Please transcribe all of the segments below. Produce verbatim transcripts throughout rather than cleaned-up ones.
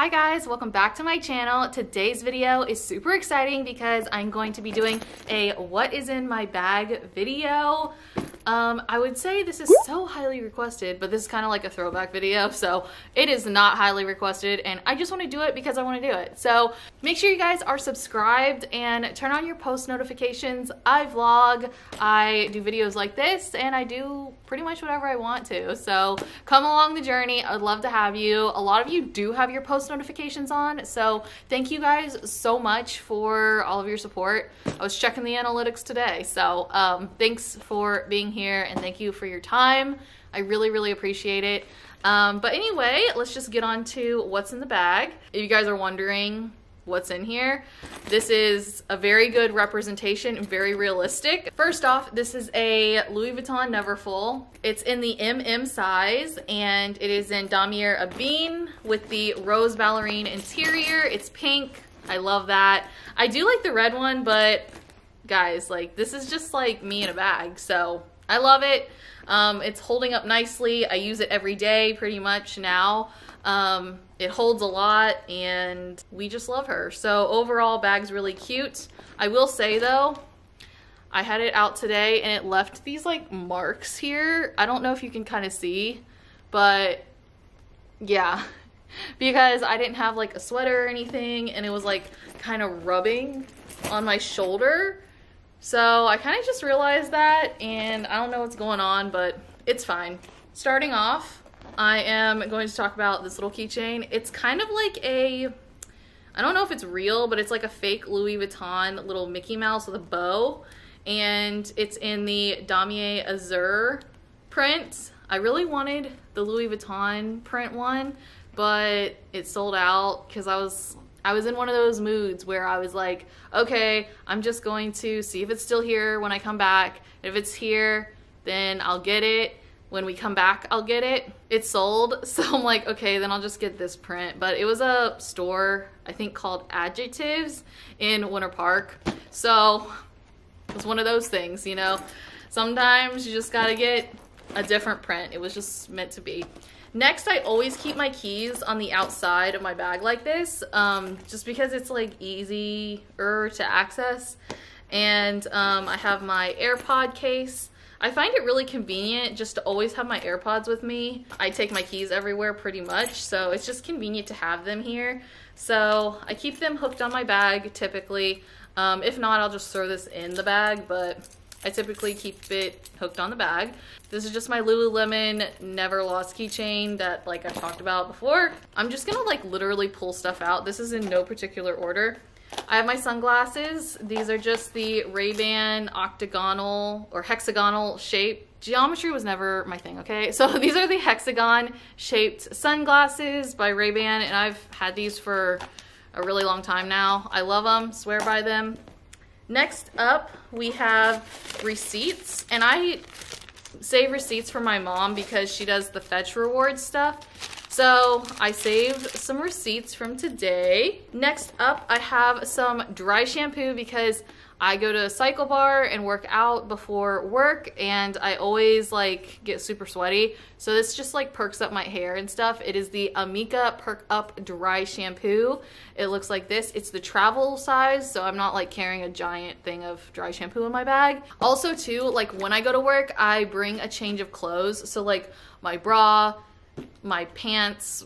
Hi guys, welcome back to my channel. Today's video is super exciting because I'm going to be doing a what is in my bag video. Um, I would say this is so highly requested, but this is kind of like a throwback video, so it is not highly requested, and I just want to do it because I want to do it. So make sure you guys are subscribed and turn on your post notifications. I vlog, I do videos like this, and I do pretty much whatever I want to. So come along the journey. I'd love to have you. A lot of you do have your post notifications on, so thank you guys so much for all of your support. I was checking the analytics today, so um, thanks for being here. Here and thank you for your time. I really really appreciate it. Um, but anyway, let's just get on to what's in the bag. If you guys are wondering what's in here, this is a very good representation, very realistic. First off, this is a Louis Vuitton Neverfull. It's in the M M size and it is in Damier Ebene with the Rose Ballerine interior. It's pink. I love that. I do like the red one, but guys, like this is just like me in a bag, so I love it. Um, it's holding up nicely. I use it every day pretty much now. Um, it holds a lot and we just love her. So overall, bag's really cute. I will say though, I had it out today and it left these like marks here. I don't know if you can kind of see, but yeah, because I didn't have like a sweater or anything and it was like kind of rubbing on my shoulder. So I kind of just realized that and I don't know what's going on, but it's fine. Starting off, I am going to talk about this little keychain. It's kind of like a, I don't know if it's real, but it's like a fake Louis Vuitton little Mickey Mouse with a bow. And it's in the Damier Azur print. I really wanted the Louis Vuitton print one, but it sold out because I was I was in one of those moods where I was like, okay, I'm just going to see if it's still here when I come back. If it's here, then I'll get it. When we come back, I'll get it. It's sold, so I'm like, okay, then I'll just get this print. But it was a store, I think called Adjectives in Winter Park. So it's one of those things, you know. Sometimes you just gotta get a different print. It was just meant to be. Next, I always keep my keys on the outside of my bag like this, um, just because it's like easier to access. And um, I have my AirPod case. I find it really convenient just to always have my AirPods with me. I take my keys everywhere pretty much, so it's just convenient to have them here. So I keep them hooked on my bag typically. Um, if not, I'll just throw this in the bag, but I typically keep it hooked on the bag. This is just my Lululemon Never Lost keychain that like I've talked about before. I'm just gonna like literally pull stuff out. This is in no particular order. I have my sunglasses. These are just the Ray-Ban octagonal or hexagonal shape. Geometry was never my thing, okay? So these are the hexagon shaped sunglasses by Ray-Ban, and I've had these for a really long time now. I love them, swear by them. Next up, we have receipts, and I save receipts for my mom because she does the Fetch Rewards stuff. So I saved some receipts from today. Next up, I have some dry shampoo because I go to a cycle bar and work out before work, and I always like get super sweaty. So this just like perks up my hair and stuff. It is the Amica Perk Up Dry Shampoo. It looks like this. It's the travel size, so I'm not like carrying a giant thing of dry shampoo in my bag. Also too, like when I go to work, I bring a change of clothes. So like my bra, my pants,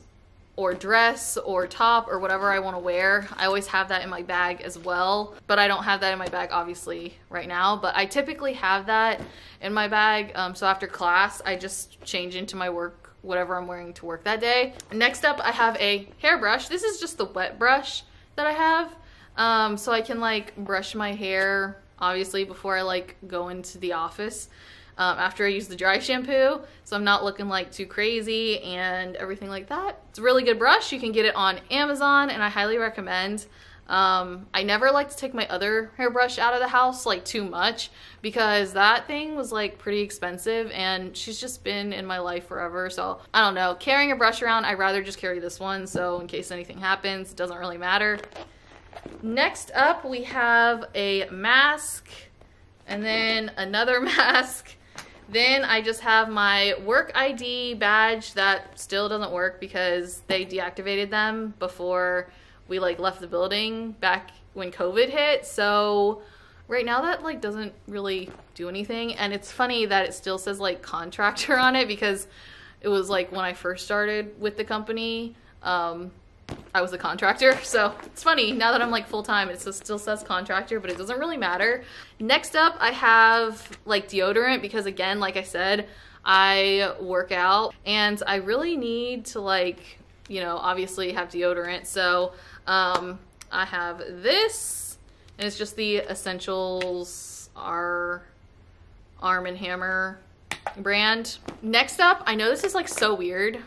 or dress or top or whatever I want to wear. I always have that in my bag as well, but I don't have that in my bag obviously right now, but I typically have that in my bag. Um, so after class, I just change into my work, whatever I'm wearing to work that day. Next up, I have a hairbrush. This is just the wet brush that I have. Um, so I can like brush my hair obviously before I like go into the office. Um, after I use the dry shampoo, so I'm not looking like too crazy and everything like that. It's a really good brush. You can get it on Amazon and I highly recommend. Um, I never like to take my other hairbrush out of the house like too much because that thing was like pretty expensive and she's just been in my life forever. So I don't know, carrying a brush around, I'd rather just carry this one. So in case anything happens, it doesn't really matter. Next up, we have a mask and then another mask. Then I just have my work I D badge that still doesn't work because they deactivated them before we like left the building back when COVID hit. So right now that like doesn't really do anything. And it's funny that it still says like contractor on it because it was like when I first started with the company, um, I was a contractor. So it's funny now that I'm like full-time, it still says contractor, but it doesn't really matter. Next up, I have like deodorant because again, like I said, I work out and I really need to like, you know, obviously have deodorant. So um, I have this and it's just the Essentials our Arm and Hammer brand. Next up, I know this is like so weird,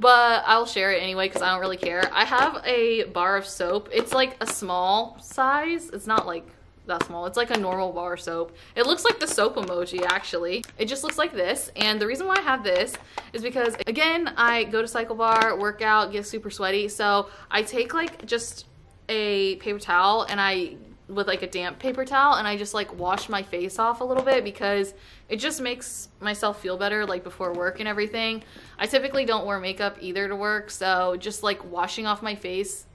but I'll share it anyway because I don't really care. I have a bar of soap. It's like a small size. It's not like that small. It's like a normal bar of soap. It looks like the soap emoji actually. It just looks like this. And the reason why I have this is because again, I go to cycle bar, work out, get super sweaty. So I take like just a paper towel and I with like a damp paper towel and I just like wash my face off a little bit because it just makes myself feel better like before work and everything. I typically don't wear makeup either to work, so just like washing off my face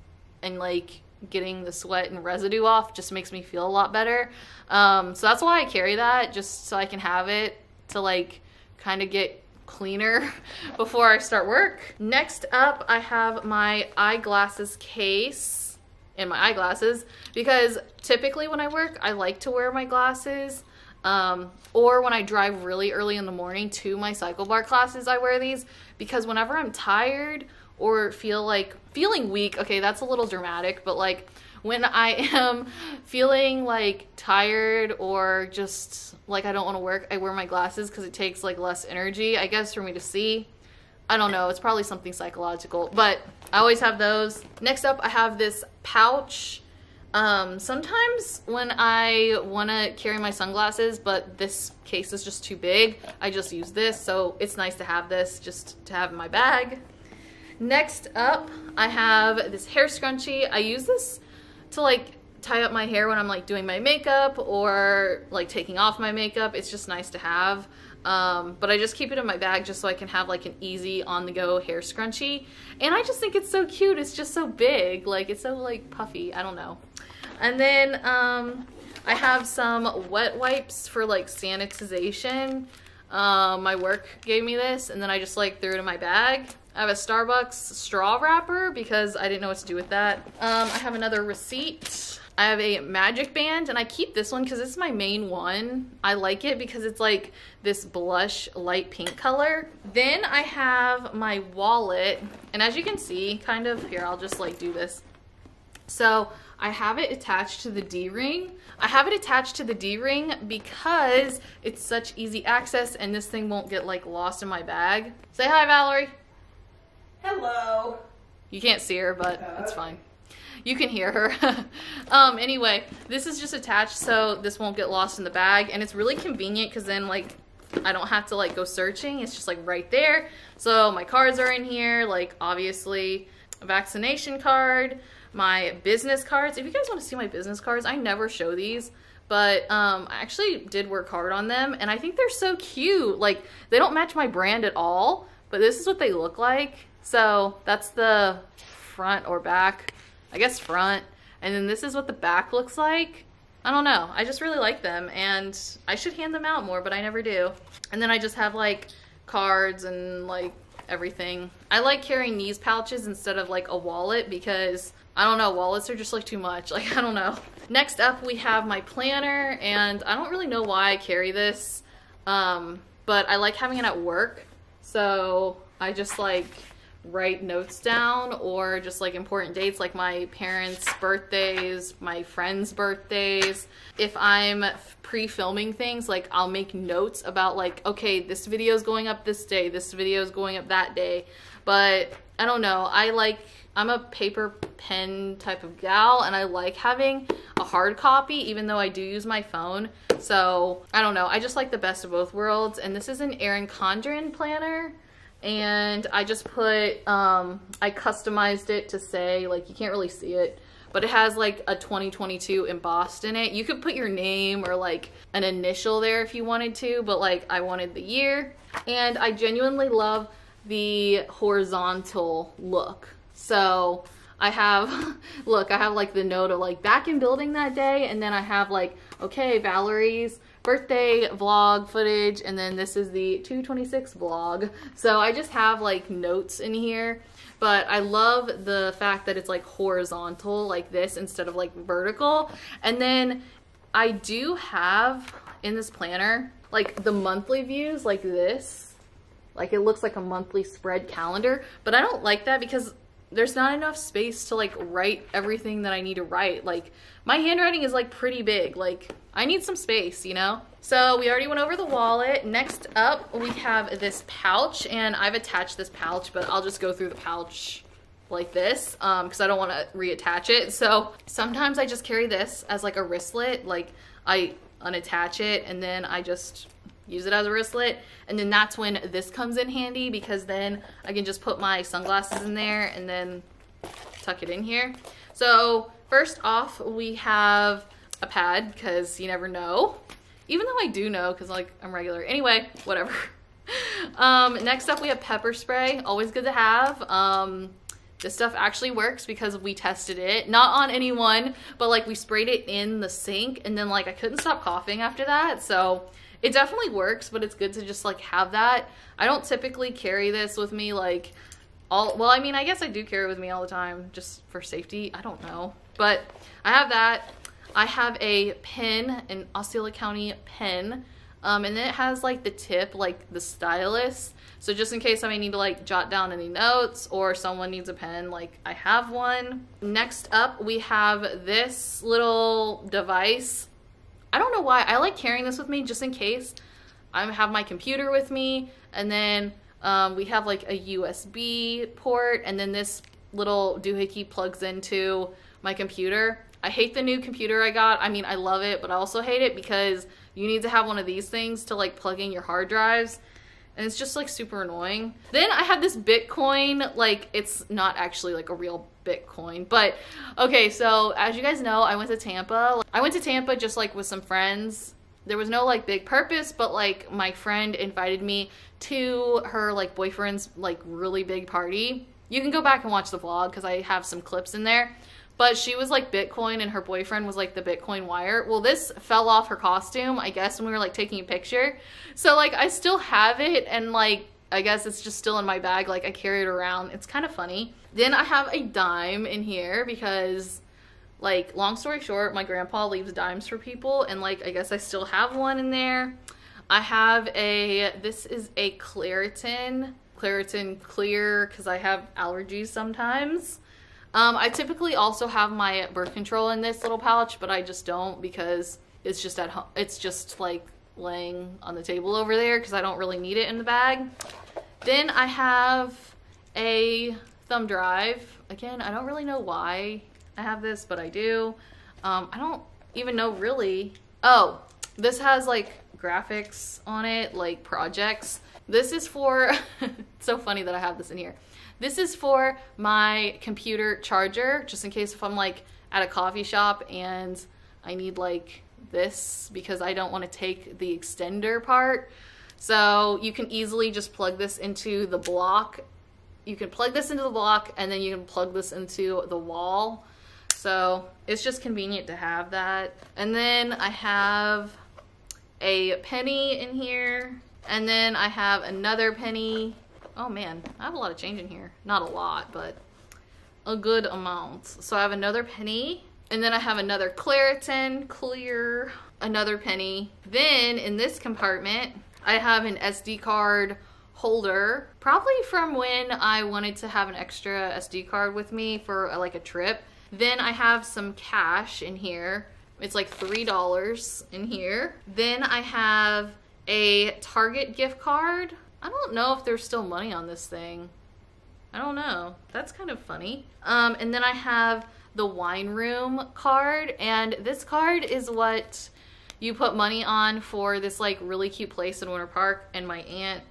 and like getting the sweat and residue off just makes me feel a lot better. Um, so that's why I carry that, just so I can have it to like kind of get cleaner before I start work. Next up, I have my eyeglasses case and my eyeglasses because typically when I work, I like to wear my glasses um, or when I drive really early in the morning to my cycle bar classes, I wear these because whenever I'm tired or feel like feeling weak, okay, that's a little dramatic, but like when I am feeling like tired or just like I don't want to work, I wear my glasses because it takes like less energy, I guess, for me to see. I don't know, it's probably something psychological, but I always have those. Next up, I have this pouch. Um, sometimes when I wanna carry my sunglasses, but this case is just too big, I just use this, so it's nice to have this just to have in my bag. Next up, I have this hair scrunchie. I use this to like tie up my hair when I'm like doing my makeup or like taking off my makeup. It's just nice to have. Um, but I just keep it in my bag just so I can have like an easy on-the-go hair scrunchie. And I just think it's so cute. It's just so big. Like it's so like puffy. I don't know. And then um, I have some wet wipes for like sanitization. Uh, my work gave me this and then I just like threw it in my bag. I have a Starbucks straw wrapper because I didn't know what to do with that. Um, I have another receipt. I have a magic band and I keep this one because it's my main one. I like it because it's like this blush light pink color. Then I have my wallet and as you can see kind of here, I'll just like do this. So I have it attached to the D-ring. I have it attached to the D-ring because it's such easy access and this thing won't get like lost in my bag. Say hi, Valerie. Hello. You can't see her, but uh, it's fine. You can hear her. um, anyway, this is just attached so this won't get lost in the bag and it's really convenient because then like I don't have to like go searching. It's just like right there. So my cards are in here, like obviously a vaccination card, my business cards. If you guys want to see my business cards, I never show these, but um, I actually did work hard on them and I think they're so cute. Like they don't match my brand at all, but this is what they look like. So that's the front or back. I guess front, and then this is what the back looks like. I don't know, I just really like them and I should hand them out more, but I never do. And then I just have like cards and like everything. I like carrying these pouches instead of like a wallet because I don't know, wallets are just like too much, like I don't know. Next up we have my planner and I don't really know why I carry this, um, but I like having it at work. So I just like write notes down or just like important dates like my parents' birthdays, my friends' birthdays. If I'm pre-filming things, like I'll make notes about like, okay, this video is going up this day, this video is going up that day. But I don't know, I like, I'm a paper pen type of gal and I like having a hard copy even though I do use my phone. So I don't know, I just like the best of both worlds. And this is an Erin Condren planner. And I just put, um, I customized it to say, like, you can't really see it, but it has like a twenty twenty-two embossed in it. You could put your name or like an initial there if you wanted to, but like I wanted the year. And I genuinely love the horizontal look. So I have, look, I have like the note of like back in building that day, and then I have like, okay, Valerie's birthday vlog footage, and then this is the two twenty-six vlog. So I just have like notes in here, but I love the fact that it's like horizontal like this instead of like vertical. And then I do have in this planner like the monthly views like this, like it looks like a monthly spread calendar, but I don't like that because there's not enough space to like write everything that I need to write. Like my handwriting is like pretty big, like I need some space, you know? So we already went over the wallet. Next up, we have this pouch, and I've attached this pouch, but I'll just go through the pouch like this um, because I don't want to reattach it. So sometimes I just carry this as like a wristlet, like I unattach it and then I just use it as a wristlet, and then that's when this comes in handy because then I can just put my sunglasses in there and then tuck it in here. So first off, we have a pad because you never know, even though I do know because like I'm regular. Anyway, whatever. Um, next up, we have pepper spray, always good to have. Um, this stuff actually works because we tested it, not on anyone, but like we sprayed it in the sink and then like I couldn't stop coughing after that. So it definitely works, but it's good to just like have that. I don't typically carry this with me like all, well, I mean, I guess I do carry it with me all the time just for safety. I don't know, but I have that. I have a pen, an Osceola County pen, um, and then it has like the tip, like the stylus. So just in case I may need to like jot down any notes or someone needs a pen, like I have one. Next up, we have this little device. I don't know why I like carrying this with me just in case I have my computer with me, and then um, we have like a U S B port, and then this little doohickey plugs into my computer. I hate the new computer I got. I mean, I love it, but I also hate it because you need to have one of these things to like plug in your hard drives, and it's just like super annoying. Then I have this Bitcoin, like it's not actually like a real Bitcoin, but okay, so as you guys know, I went to Tampa. I went to Tampa just like with some friends. There was no like big purpose, but like my friend invited me to her like boyfriend's like really big party. You can go back and watch the vlog because I have some clips in there, but she was like Bitcoin and her boyfriend was like the Bitcoin wire. Well, this fell off her costume, I guess, when we were like taking a picture. So like I still have it, and like I guess it's just still in my bag, like I carry it around. It's kind of funny. Then I have a dime in here because like long story short, my grandpa leaves dimes for people, and like I guess I still have one in there. I have a, this is a Claritin, Claritin clear because I have allergies sometimes. Um, I typically also have my birth control in this little pouch, but I just don't because it's just at home. It's just like laying on the table over there because I don't really need it in the bag. Then I have a thumb drive. Again, I don't really know why I have this, but I do. Um, I don't even know really. Oh, this has like graphics on it, like projects. This is for, it's so funny that I have this in here. This is for my computer charger, just in case if I'm like at a coffee shop and I need like this because I don't want to take the extender part. So you can easily just plug this into the block. You can plug this into the block and then you can plug this into the wall. So it's just convenient to have that. And then I have a penny in here, and then I have another penny. Oh man, I have a lot of change in here. Not a lot, but a good amount. So I have another penny, and then I have another Claritin clear, another penny. Then in this compartment, I have an S D card holder, probably from when I wanted to have an extra S D card with me for like a trip. Then I have some cash in here. It's like three dollars in here. Then I have a Target gift card. I don't know if there's still money on this thing. I don't know. That's kind of funny. Um, and then I have the wine room card, and this card is what you put money on for this like really cute place in Winter Park, and my aunt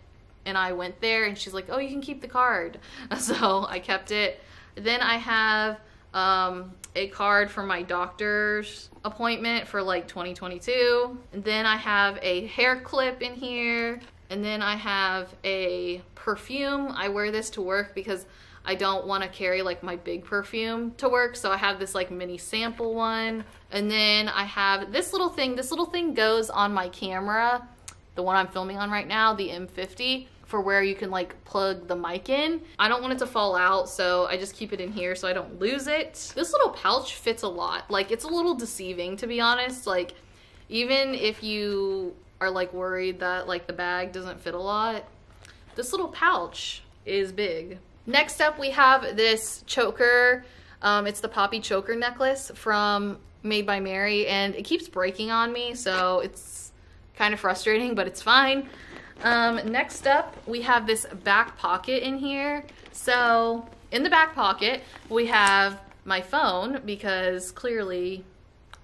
and I went there and she's like, oh, you can keep the card. So I kept it. Then I have um, a card for my doctor's appointment for like twenty twenty-two. And then I have a hair clip in here. And then I have a perfume. I wear this to work because I don't want to carry like my big perfume to work. So I have this like mini sample one. And then I have this little thing. This little thing goes on my camera, the one I'm filming on right now, the M fifty, for where you can like plug the mic in. I don't want it to fall out, so I just keep it in here so I don't lose it. This little pouch fits a lot. Like, it's a little deceiving, to be honest. Like, even if you are like worried that like the bag doesn't fit a lot, this little pouch is big. Next up, we have this choker. Um, it's the Poppy Choker necklace from Made by Mary, and it keeps breaking on me, so it's kind of frustrating, but it's fine. Um, next up, we have this back pocket in here. So in the back pocket, we have my phone, because clearly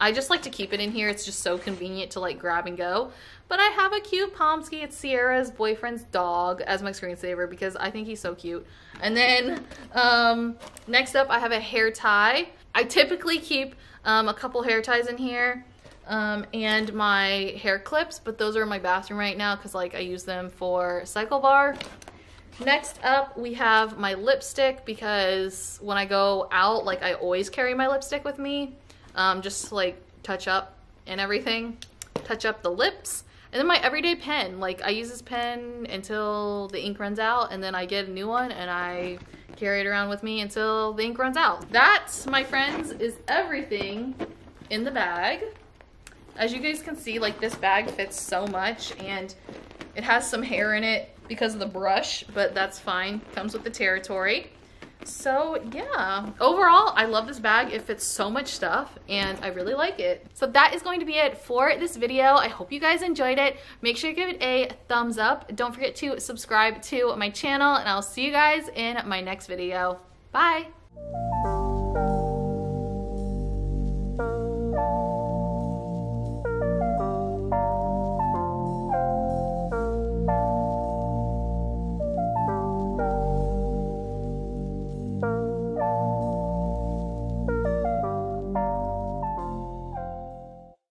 I just like to keep it in here. It's just so convenient to like grab and go. But I have a cute Pomsky. It's Sierra's boyfriend's dog as my screensaver because I think he's so cute. And then um, next up, I have a hair tie. I typically keep um, a couple hair ties in here um, and my hair clips, but those are in my bathroom right now because like I use them for cycle bar. Next up, we have my lipstick because when I go out, like I always carry my lipstick with me. Um, just to, like, touch up and everything, touch up the lips. And then my everyday pen, like I use this pen until the ink runs out, and then I get a new one and I carry it around with me until the ink runs out. That, my friends, is everything in the bag. As you guys can see, like, this bag fits so much, and it has some hair in it because of the brush, but that's fine, comes with the territory. So yeah, overall, I love this bag. It fits so much stuff and I really like it. So that is going to be it for this video. I hope you guys enjoyed it. Make sure you give it a thumbs up. Don't forget to subscribe to my channel, and I'll see you guys in my next video. Bye.